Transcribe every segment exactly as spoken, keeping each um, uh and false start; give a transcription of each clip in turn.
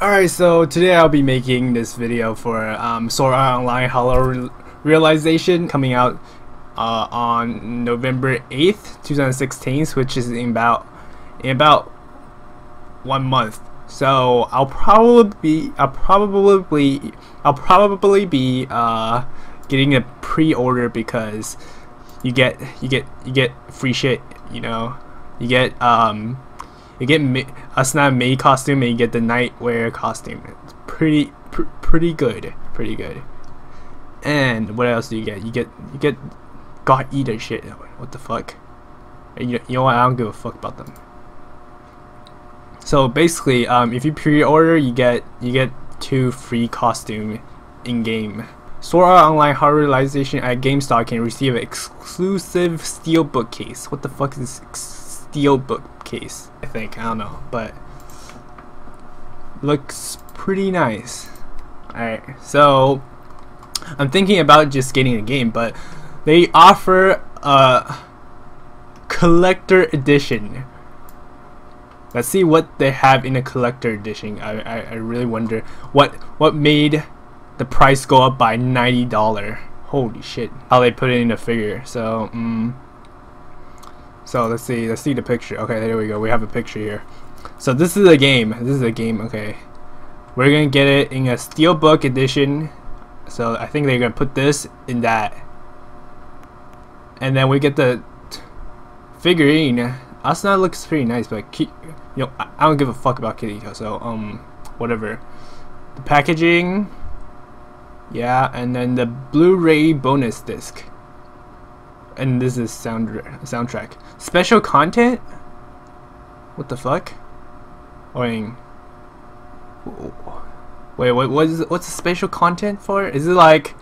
Alright, so today I'll be making this video for um, Sword Art Online Hollow Re Realization, coming out uh, on November eighth two thousand sixteen, which is in about in about one month. So I'll probably be I'll probably I'll probably be uh, getting a pre-order because you get you get you get free shit, you know. You get um. You get Asuna Mei costume and you get the Nightwear costume. It's pretty, pr pretty good, pretty good. And what else do you get? You get, you get God Eater shit. What the fuck? You, you know what? I don't give a fuck about them. So basically, um, if you pre-order, you get, you get two free costume in game. Sword Art Online Hollow Realization at GameStop can receive an exclusive steelbook case. What the fuck is this? Steelbook case, I think, I don't know, but looks pretty nice. Alright, so I'm thinking about just getting the game, but they offer a collector edition. Let's see what they have in a collector edition. I, I, I really wonder what what made the price go up by ninety dollars. Holy shit, how they put it in a figure. So mm, So let's see, let's see the picture. Okay, there we go. We have a picture here. So this is a game. This is a game. Okay, we're gonna get it in a steelbook edition. So I think they're gonna put this in that, and then we get the figurine. Asuna looks pretty nice, but keep, you know, I don't give a fuck about Kirito. So um, whatever. The packaging, yeah, and then the Blu-ray bonus disc. And this is sound soundtrack. Special content? What the fuck? Wait, wait, what? What is? What's the special content for? Is it like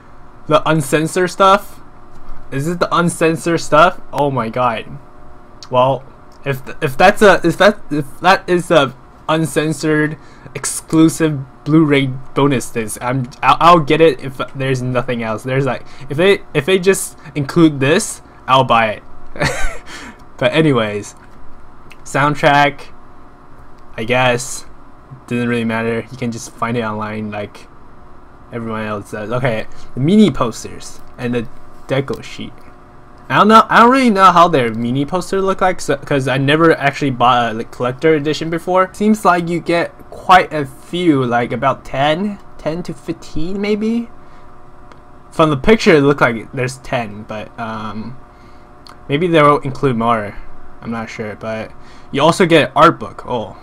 the uncensored stuff? Is it the uncensored stuff? Oh my god. Well, if if that's a if that if that is a uncensored exclusive Blu-ray bonus disc, I'm I'll, I'll get it if there's nothing else. There's like if they if they just include this, I'll buy it. But anyways, soundtrack, I guess, doesn't really matter. You can just find it online like everyone else does. Okay, the mini posters and the deco sheet. I don't know. I don't really know how their mini poster look like, so, cause I never actually bought a like, collector edition before. Seems like you get quite a few, like about ten to fifteen maybe. From the picture, it looked like there's ten, but um, maybe they will include more. I'm not sure, but you also get an art book. Oh,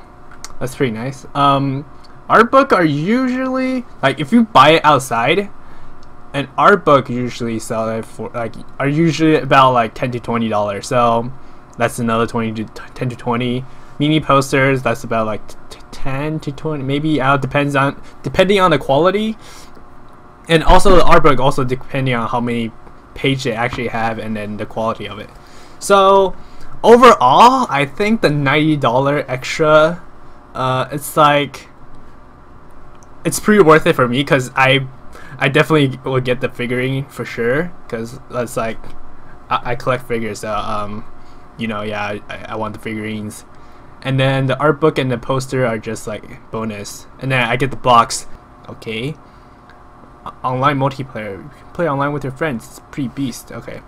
that's pretty nice. Um, art book are usually like if you buy it outside, an art book usually sell it for like are usually about like ten to twenty dollars. So that's another twenty to ten to twenty. Mini posters, that's about like ten to twenty, maybe. Out uh, depends on depending on the quality. And also the art book also depending on how many pages they actually have and then the quality of it. So overall, I think the ninety dollars extra, uh, it's like, it's pretty worth it for me because I I definitely will get the figurine for sure because that's like, I, I collect figures, so um, you know, yeah, I, I want the figurines. And then the art book and the poster are just like bonus. And then I get the box. Okay. Online multiplayer. You can play online with your friends. It's pretty beast. Okay.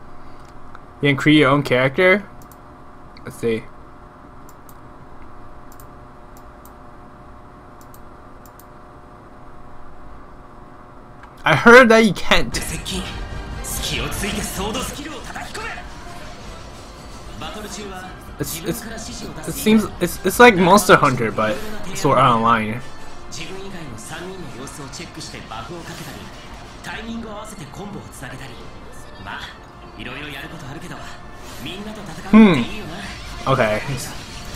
You can create your own character. Let's see. I heard that you can't. It's, it's, it seems it's it's like Monster Hunter, but Sword Art Online. Hmm. Okay.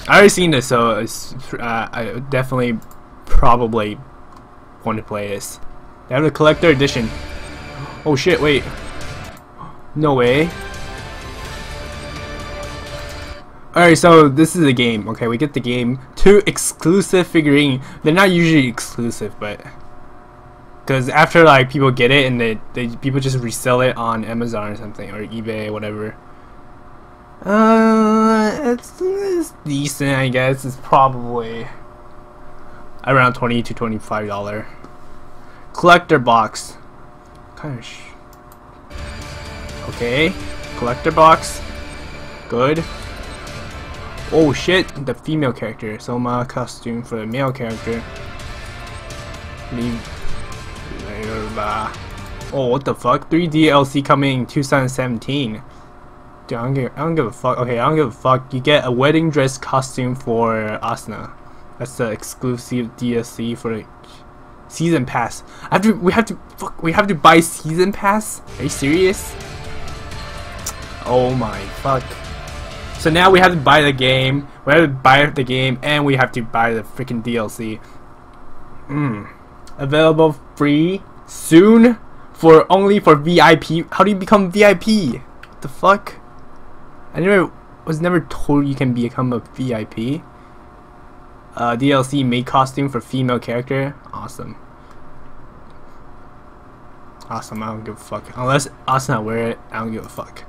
I already seen this, so it's, uh, I definitely probably want to play this. They have the collector edition. Oh shit! Wait. No way. Alright, so this is a game. Okay, we get the game. Two exclusive figurine. They're not usually exclusive, but because after like people get it and they, they people just resell it on Amazon or something or eBay, whatever. Uh, it's, it's decent, I guess. It's probably around twenty to twenty-five dollars. Collector box. Kind of sh okay. Collector box. Good. Oh shit, the female character. Soma costume for the male character. Leave. Oh, what the fuck? three D L C coming two thousand seventeen. Dude, I don't, give, I don't give a fuck. Okay, I don't give a fuck. You get a wedding dress costume for Asuna. That's the exclusive D L C for the season pass. I have to. We have to. Fuck. We have to buy season pass. Are you serious? Oh my fuck. So now we have to buy the game. We have to buy the game, and we have to buy the freaking D L C. Hmm. Available free soon for only for V I P. How do you become V I P? What the fuck? I never was never told you can become a V I P. Uh, D L C made costume for female character. Awesome. Awesome. I don't give a fuck. Unless Asuna wear it, I don't give a fuck.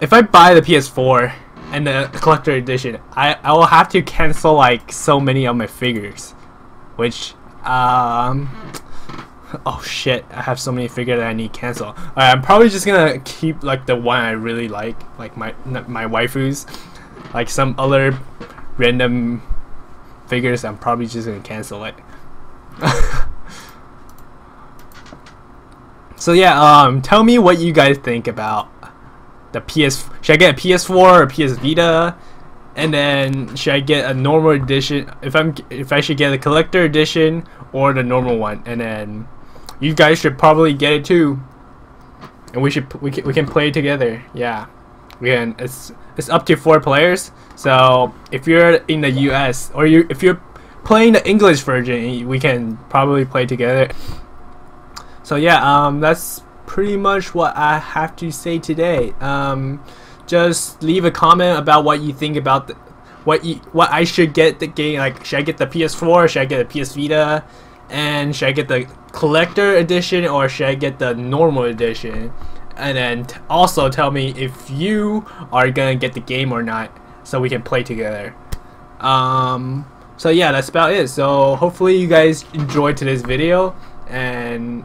If I buy the P S four and the collector edition, I I will have to cancel like so many of my figures, which. Um. Oh shit! I have so many figures that I need to cancel. Alright, I'm probably just gonna keep like the one I really like, like my my waifus, like some other random figures. I'm probably just gonna cancel it. So yeah, um, tell me what you guys think about the P S. Should I get a P S four or P S Vita? And then should I get a normal edition? If I'm, if I should get a collector edition or the normal one, and then you guys should probably get it too. And we should we can, we can play together. Yeah, we can. It's it's up to four players. So if you're in the U S or you if you're playing the English version, we can probably play together. So yeah, um, that's pretty much what I have to say today. Um. Just leave a comment about what you think about the, what you, what I should get the game. Like, should I get the P S four? Should I get the P S Vita? And should I get the collector edition or should I get the normal edition? And then t also tell me if you are gonna get the game or not, so we can play together. Um. So yeah, that's about it. So hopefully you guys enjoyed today's video, and